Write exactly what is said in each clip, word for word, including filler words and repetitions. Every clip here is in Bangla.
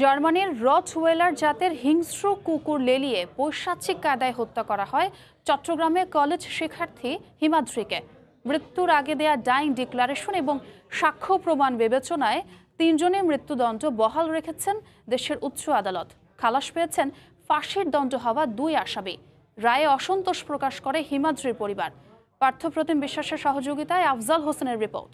জার্মানির রটওয়েলার জাতের হিংস্র কুকুর লেলিয়ে পৈশাচিক কায়দায় হত্যা করা হয় চট্টগ্রামে কলেজ শিক্ষার্থী হিমাদ্রিকে। মৃত্যুর আগে দেয়া ডাইং ডিক্লারেশন এবং সাক্ষ্য প্রমাণ বিবেচনায় তিনজনের মৃত্যুদণ্ড বহাল রেখেছেন দেশের উচ্চ আদালত। খালাস পেয়েছেন ফাঁসির দণ্ড হওয়া দুই আসামি। রায়ে অসন্তোষ প্রকাশ করে হিমাদ্রির পরিবার। পার্থপ্রতিম বিশ্বাসের সহযোগিতায় আফজাল হোসেনের রিপোর্ট।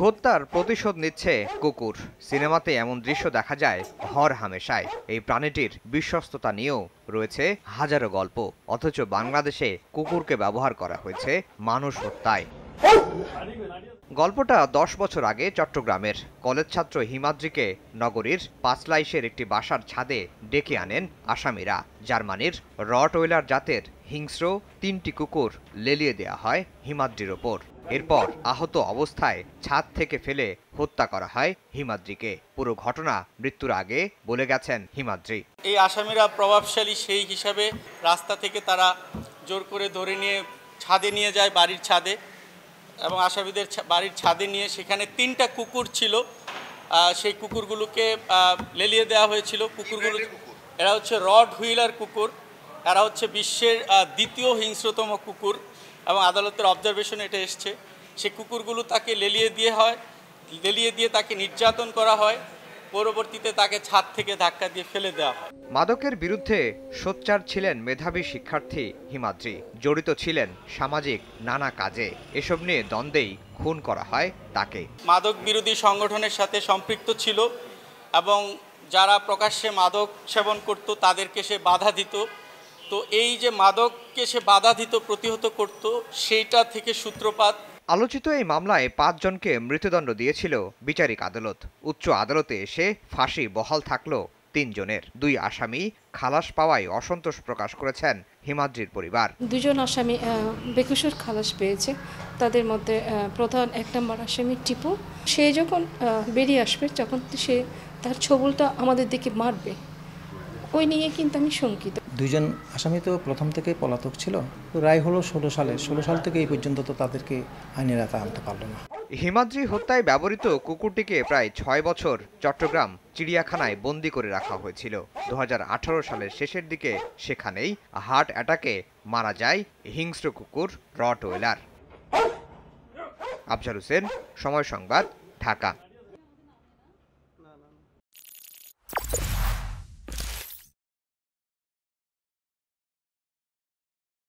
হত্যার প্রতিশোধ নিচ্ছে কুকুর। সিনেমাতে এমন দৃশ্য দেখা যায় হর হামেশায়। এই প্রাণীটির বিশ্বস্ততা নিয়েও রয়েছে হাজারো গল্প। অথচ বাংলাদেশে কুকুরকে ব্যবহার করা হয়েছে মানুষ হত্যায়। গল্পটা দশ বছর আগে চট্টগ্রামের কলেজ ছাত্র হিমাদ্রিকে নগরীর পাঁচলাইশের একটি বাসার ছাদে ডেকে আনেন আসামিরা। জার্মানির রটওয়েলার জাতের হিংস্র তিনটি কুকুর লেলিয়ে দেয়া হয় হিমাদ্রির ওপর। এরপর আহত অবস্থায় ছাদ থেকে ফেলে হত্যা করা হয় হিমাদ্রিকে। পুরো ঘটনা মৃত্যুর আগে বলে গেছেন হিমাদ্রি। এই আসামিরা প্রভাবশালী, সেই হিসাবে রাস্তা থেকে তারা জোর করে ধরে নিয়ে ছাদে নিয়ে যায়, বাড়ির ছাদে। এবং আসামিদের বাড়ির ছাদে নিয়ে সেখানে তিনটা কুকুর ছিল, সেই কুকুরগুলোকে লেলিয়ে দেওয়া হয়েছিল। কুকুরগুলো এরা হচ্ছে রটহুইলার কুকুর। এরা হচ্ছে বিশ্বের দ্বিতীয় হিংস্রতম কুকুর এবং আদালতের অবজারভেশন এটা এসছে। সে কুকুরগুলো তাকে লেলিয়ে দিয়ে হয় লেলিয়ে দিয়ে তাকে নির্যাতন করা হয়, পরবর্তীতে তাকে ছাদ থেকে ধাক্কা দিয়ে ফেলে দেওয়া হয়। মাদকের বিরুদ্ধে সোচ্চার ছিলেন মেধাবী শিক্ষার্থী হিমাদ্রি। জড়িত ছিলেন সামাজিক নানা কাজে। এসব নিয়ে দ্বন্দ্বেই খুন করা হয় তাকে। মাদক বিরোধী সংগঠনের সাথে সম্পৃক্ত ছিল এবং যারা প্রকাশ্যে মাদক সেবন করত তাদেরকে সে বাধা দিত। তো এই যে মাদককে সে বাধা দিত, প্রতিহত করত, সেইটা থেকে সূত্রপাত। আলোচিত এই মামলায় পাঁচজনকে মৃত্যুদণ্ড দিয়েছিল বিচারিক আদালত। উচ্চ আদালতে এসে ফাঁসি বহাল থাকলো তিনজনের। দুই আসামি খালাস পাওয়ায় অসন্তোষ প্রকাশ করেছেন হিমাদ্রির পরিবার। দুজন আসামি বেকসুর খালাস পেয়েছে। তাদের মধ্যে প্রধান এক নম্বর আসামি টিপু। সে যখন বেরিয়ে আসবে তখন সে তার ছবলটা আমাদের দিকে মারবে, ওই নিয়ে কিন্তু আমি শঙ্কিত। দুইজন আসামি তো প্রথম থেকেই পলাতক ছিল। রায় হলো ষোলো সালে। ষোলো সাল থেকে এই পর্যন্ত তো তাদেরকে আইনের আওতায় আনতে পারল না। হিমাদ্রি হত্যায় ব্যবহৃত কুকুরটিকে প্রায় ছয় বছর চট্টগ্রাম চিড়িয়াখানায় বন্দি করে রাখা হয়েছিল। দু হাজার আঠারো সালের শেষের দিকে সেখানেই হার্ট অ্যাটাকে মারা যায় হিংস্র কুকুর রটওয়েলার। আফজাল হোসেন, সময় সংবাদ, ঢাকা।